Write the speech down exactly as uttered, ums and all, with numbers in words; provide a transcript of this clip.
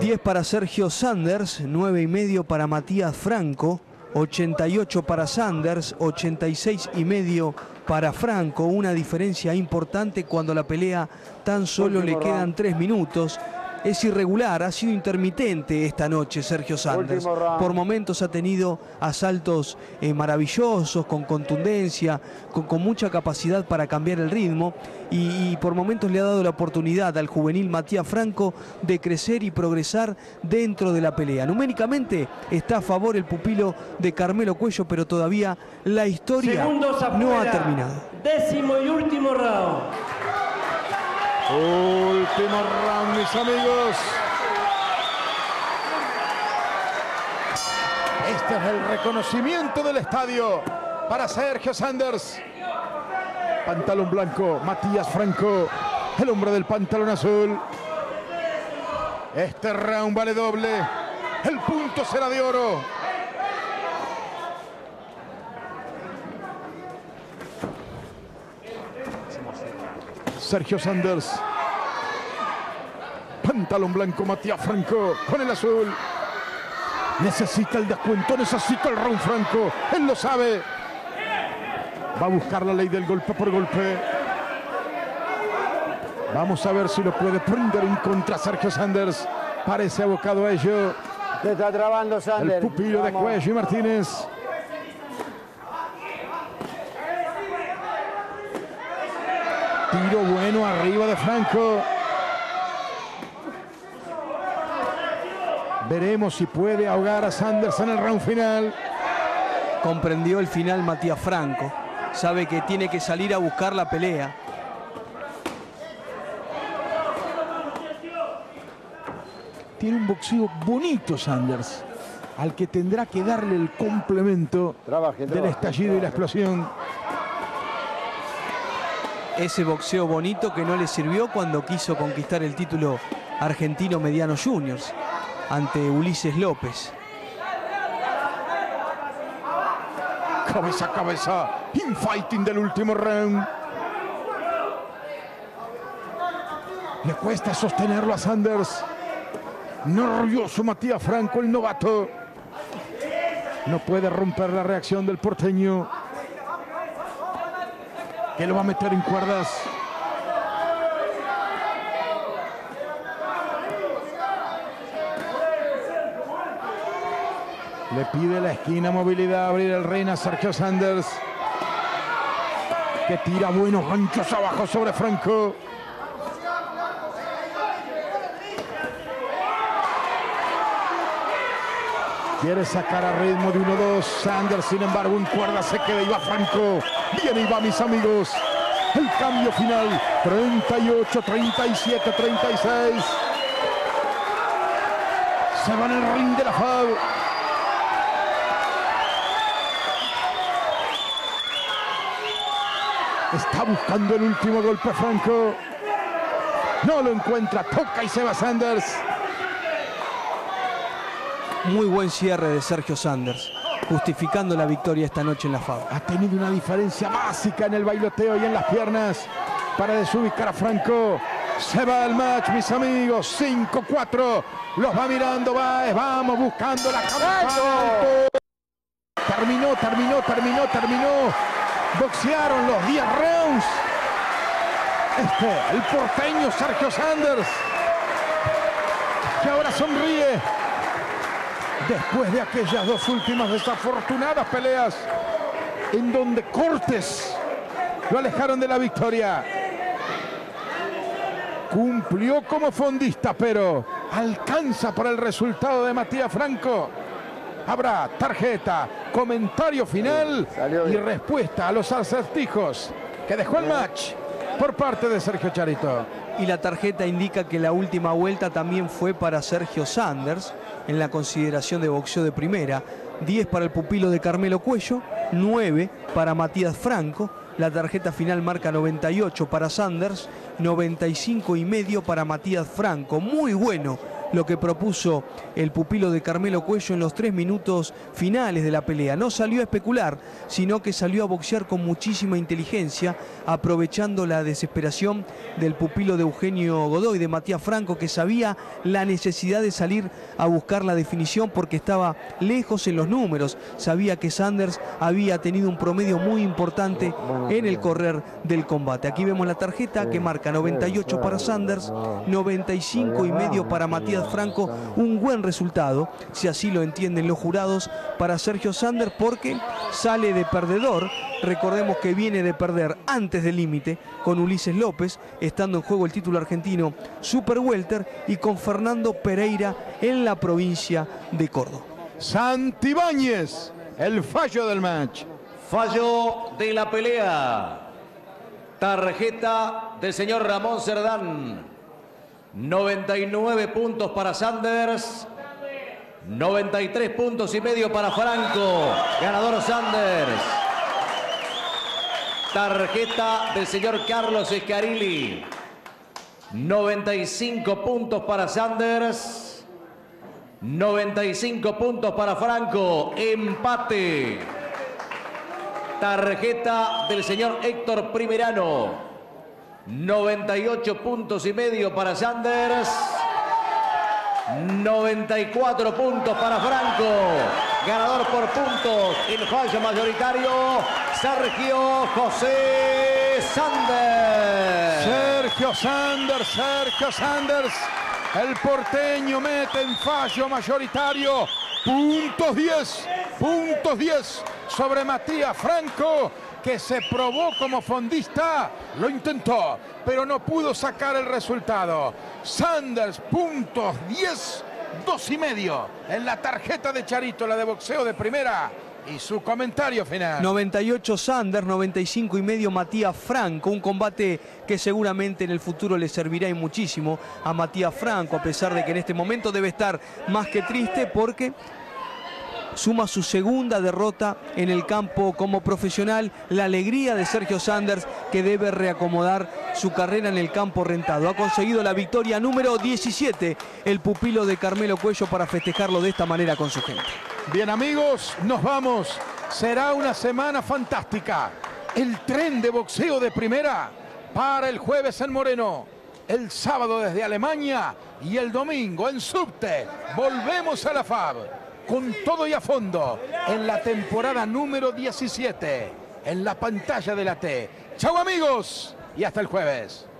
diez para Sergio Sanders, nueve y medio para Matías Franco, ochenta y ocho para Sanders, ochenta y seis y medio para Franco. Una diferencia importante cuando la pelea tan solo le quedan tres minutos. Es irregular, ha sido intermitente esta noche Sergio Sanders. Por momentos ha tenido asaltos eh, maravillosos, con contundencia, con, con mucha capacidad para cambiar el ritmo. Y, y por momentos le ha dado la oportunidad al juvenil Matías Franco de crecer y progresar dentro de la pelea. Numéricamente está a favor el pupilo de Carmelo Cuello, pero todavía la historia afuera, no ha terminado. Décimo y último round. Último round, mis amigos. Este es el reconocimiento del estadio para Sergio Sanders. Pantalón blanco, Matías Franco, el hombre del pantalón azul. Este round vale doble. El punto será de oro. Sergio Sanders, pantalón blanco, Matías Franco con el azul. Necesita el descuento, necesita el round Franco, él lo sabe. Va a buscar la ley del golpe por golpe. Vamos a ver si lo puede prender en contra Sergio Sanders. Parece abocado a ello. Se está trabando Sanders. El pupilo de Cuello y Martínez. Tiro bueno arriba de Franco. Veremos si puede ahogar a Sanders en el round final. Comprendió el final Matías Franco. Sabe que tiene que salir a buscar la pelea. Tiene un boxeo bonito Sanders, al que tendrá que darle el complemento trabaje, trabaje, del estallido trabaje. y la explosión. Ese boxeo bonito que no le sirvió cuando quiso conquistar el título argentino mediano juniors ante Ulises López. Cabeza a cabeza, infighting del último round. Le cuesta sostenerlo a Sanders. Nervioso Matías Franco, el novato. No puede romper la reacción del porteño, que lo va a meter en cuerdas. Le pide la esquina, movilidad, abrir el reino a Sergio Sanders, que tira buenos ganchos abajo sobre Franco. Quiere sacar a ritmo de uno dos. Sanders, sin embargo, en cuerda se queda y va Franco. Viene y va, mis amigos. El cambio final. treinta y ocho, treinta y siete, treinta y seis. Se va en el ring de la F A B. Está buscando el último golpe Franco. No lo encuentra. Toca y se va Sanders. Muy buen cierre de Sergio Sanders, justificando la victoria esta noche en la F A B. Ha tenido una diferencia básica en el bailoteo y en las piernas para desubicar a Franco. Se va el match, mis amigos. cinco cuatro. Los va mirando, va, vamos buscando la cabeza. Terminó, terminó, terminó, terminó. Boxearon los diez rounds. Este, el porteño Sergio Sanders, que ahora sonríe después de aquellas dos últimas desafortunadas peleas en donde cortes lo alejaron de la victoria. Cumplió como fondista, pero alcanza para el resultado de Matías Franco. Habrá tarjeta, comentario final y respuesta a los acertijos que dejó el match por parte de Sergio Charito. Y la tarjeta indica que la última vuelta también fue para Sergio Sanders en la consideración de boxeo de primera. diez para el pupilo de Carmelo Cuello, nueve para Matías Franco. La tarjeta final marca noventa y ocho para Sanders, noventa y cinco y medio para Matías Franco. Muy bueno lo que propuso el pupilo de Carmelo Cuello en los tres minutos finales de la pelea. No salió a especular, sino que salió a boxear con muchísima inteligencia, aprovechando la desesperación del pupilo de Eugenio Godoy, de Matías Franco, que sabía la necesidad de salir a buscar la definición porque estaba lejos en los números. Sabía que Sanders había tenido un promedio muy importante en el correr del combate. Aquí vemos la tarjeta que marca noventa y ocho para Sanders, noventa y cinco y medio para Matías Franco. Un buen resultado, si así lo entienden los jurados, para Sergio Sanders, porque sale de perdedor. Recordemos que viene de perder antes del límite con Ulises López, estando en juego el título argentino Super Welter, y con Fernando Pereira en la provincia de Córdoba. Santibáñez, el fallo del match. Fallo de la pelea. Tarjeta del señor Ramón Cerdán. noventa y nueve puntos para Sanders. noventa y tres puntos y medio para Franco. Ganador Sanders. Tarjeta del señor Carlos Scarilli. noventa y cinco puntos para Sanders. noventa y cinco puntos para Franco. Empate. Tarjeta del señor Héctor Primerano. noventa y ocho puntos y medio para Sanders. noventa y cuatro puntos para Franco. Ganador por puntos en fallo mayoritario, Sergio José Sanders. Sergio Sanders, Sergio Sanders. El porteño mete en fallo mayoritario. Puntos diez, puntos diez sobre Matías Franco, que se probó como fondista, lo intentó, pero no pudo sacar el resultado. Sanders, puntos diez, dos y medio, en la tarjeta de Charito, la de boxeo de primera. Y su comentario final. noventa y ocho Sanders, noventa y cinco y medio Matías Franco. Un combate que seguramente en el futuro le servirá y muchísimo a Matías Franco, a pesar de que en este momento debe estar más que triste porque suma su segunda derrota en el campo como profesional. La alegría de Sergio Sanders, que debe reacomodar su carrera en el campo rentado. Ha conseguido la victoria número diecisiete, el pupilo de Carmelo Cuello, para festejarlo de esta manera con su gente. Bien, amigos, nos vamos. Será una semana fantástica. El tren de boxeo de primera para el jueves en Moreno, el sábado desde Alemania y el domingo en subte. Volvemos a la F A B. Con todo y a fondo, en la temporada número diecisiete, en la pantalla de la T. Chau, amigos, y hasta el jueves.